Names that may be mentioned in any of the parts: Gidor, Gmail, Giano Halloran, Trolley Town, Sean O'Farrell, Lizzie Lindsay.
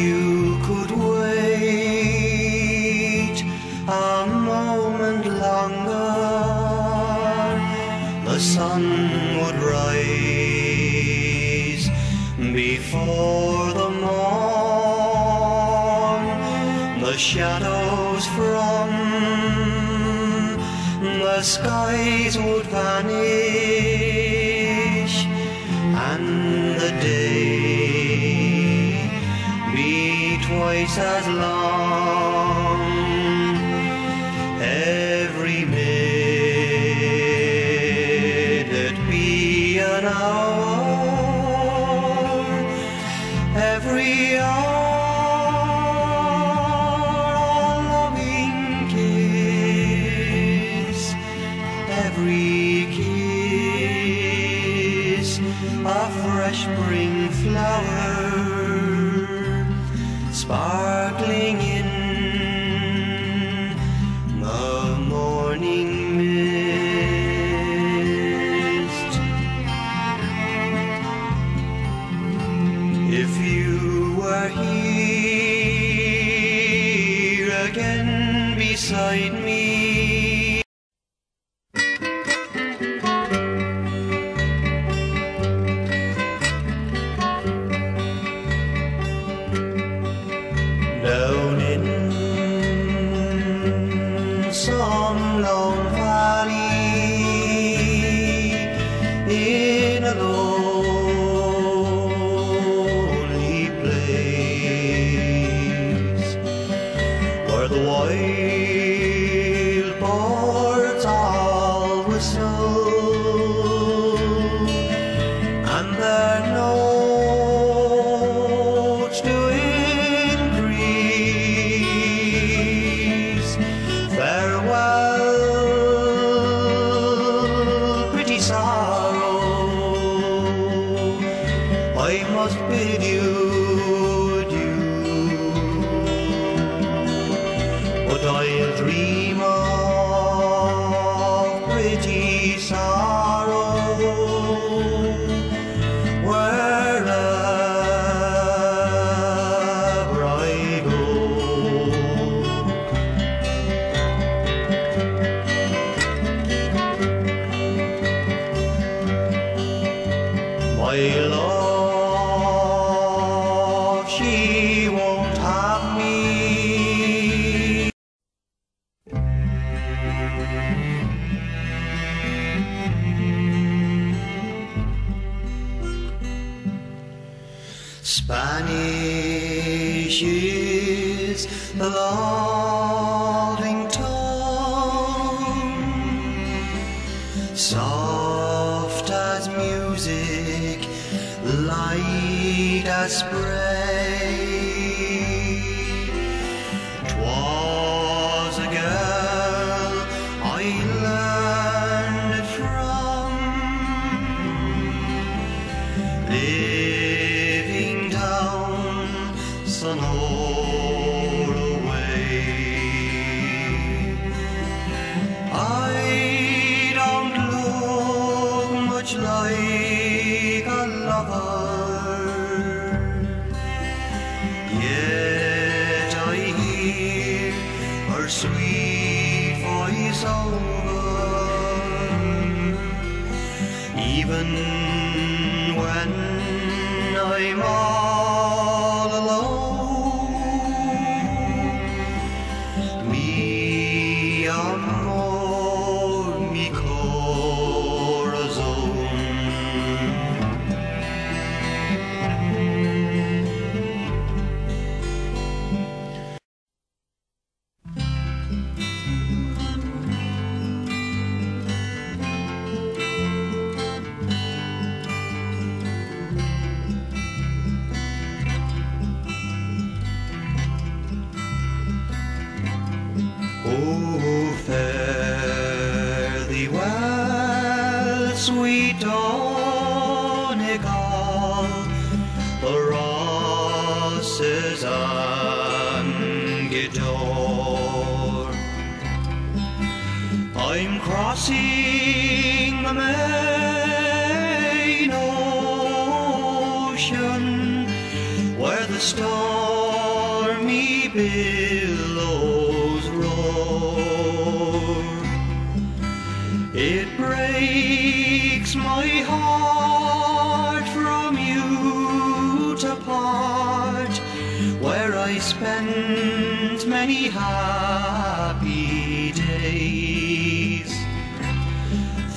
you could wait a moment longer, the sun would rise before the morn. The shadows from the skies would vanish, and the day be twice as long. Every minute be an hour, every hour a loving kiss, every kiss a fresh spring flower, sparkling in the morning mist. If you were here again beside me, Gidor, I'm crossing the main ocean where the storm billows roar. It breaks my heart from you to part, where I spend many happy days.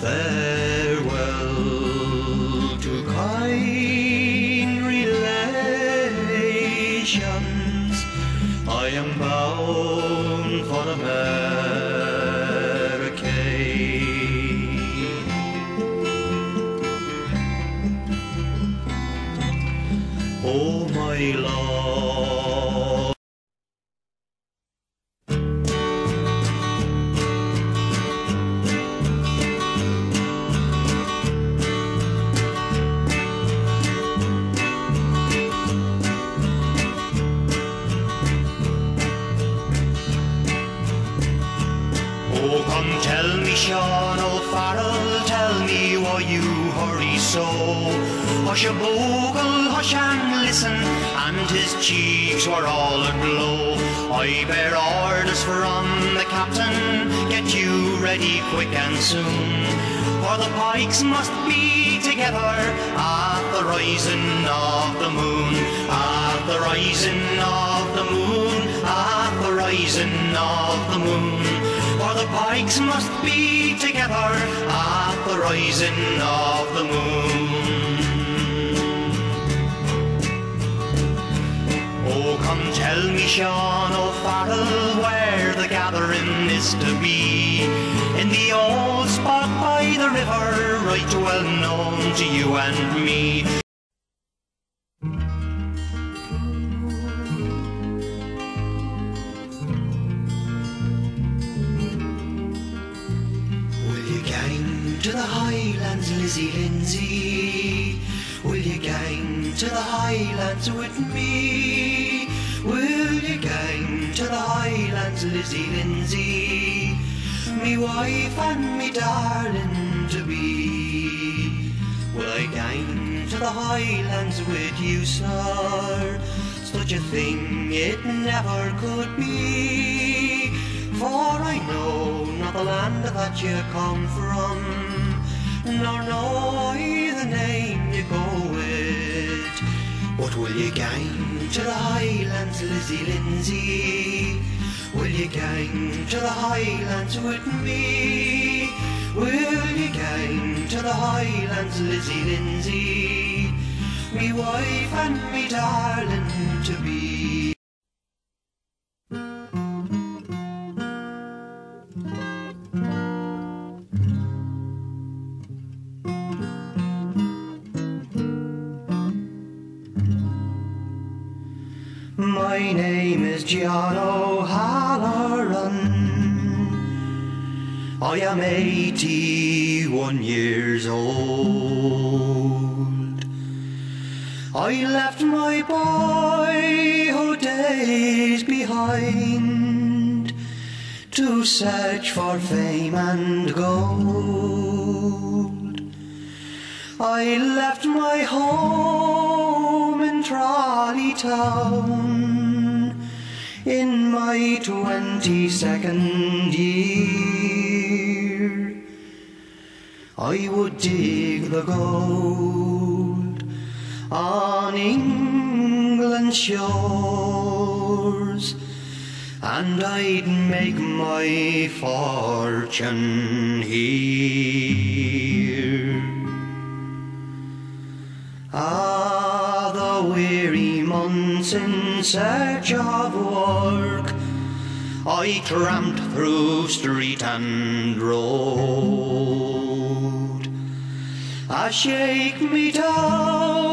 Farewell to kind relations, I am bound for America. Oh my love. Tell me, Sean O'Farrell, tell me why you hurry so. Hush a bogle, hush and listen, and his cheeks were all aglow. I bear orders from the captain, get you ready quick and soon, for the pikes must be together at the rising of the moon, at the rising of the moon, at the rising of the moon. For the pikes must be together at the rising of the moon. Oh, come tell me, Sean O'Farrell, where the gathering is to be. In the old spot by the river, right well known to you and me. To the Highlands, Lizzie Lindsay, will you gang to the Highlands with me? Will you gang to the Highlands, Lizzie Lindsay, me wife and me darling to be? Will I gang to the Highlands with you, sir? Such a thing it never could be, for I know not the land that you come from, nor know I the name you go with. But will you gang to the Highlands, Lizzie Lindsay? Will you gang to the Highlands with me? Will you gang to the Highlands, Lizzie Lindsay, me wife and me darling to be? My name is Giano Halloran, I am 81 years old. I left my boyhood days behind to search for fame and gold. I left my home in Trolley Town in my 22nd year. I would dig the gold on England's shores, and I'd make my fortune here. Ah, the weary months in search of work, I tramped through street and road. Ah, shake me down